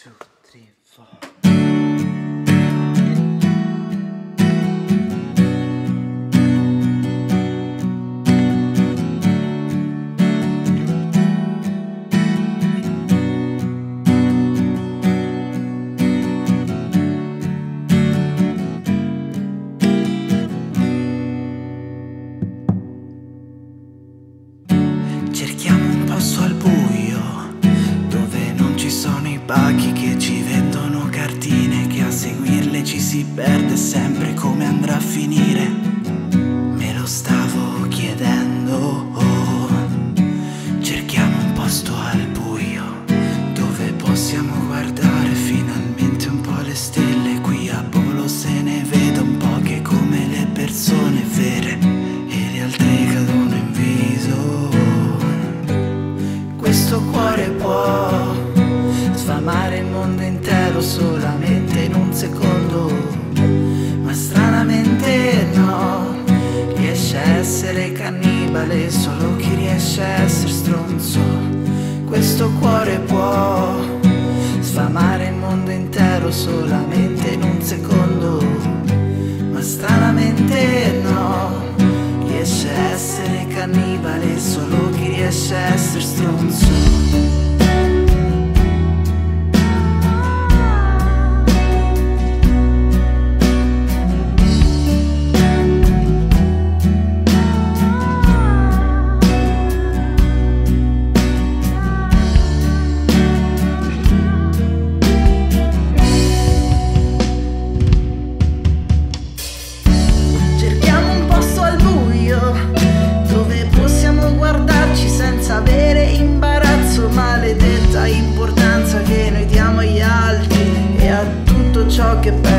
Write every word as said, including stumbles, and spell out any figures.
two, three, four. Pacchi che ci vendono cartine, che a seguirle ci si perde sempre. Come andrà a finire? Me lo stavo chiedendo. Oh, cerchiamo un posto al buio dove possiamo guardare finalmente un po' le stelle. Qui a Bolo se ne vede un po' che come le persone vere e le altre cadono in viso. Questo cuore può sfamare il mondo intero solamente in un secondo, ma stranamente no, riesce a essere cannibale solo chi riesce a essere stronzo. Questo cuore può sfamare il mondo intero solamente in un secondo, ma stranamente no, riesce a essere cannibale solo chi riesce a essere stronzo. Maledetta importanza che noi diamo agli altri e a tutto ciò che pensa.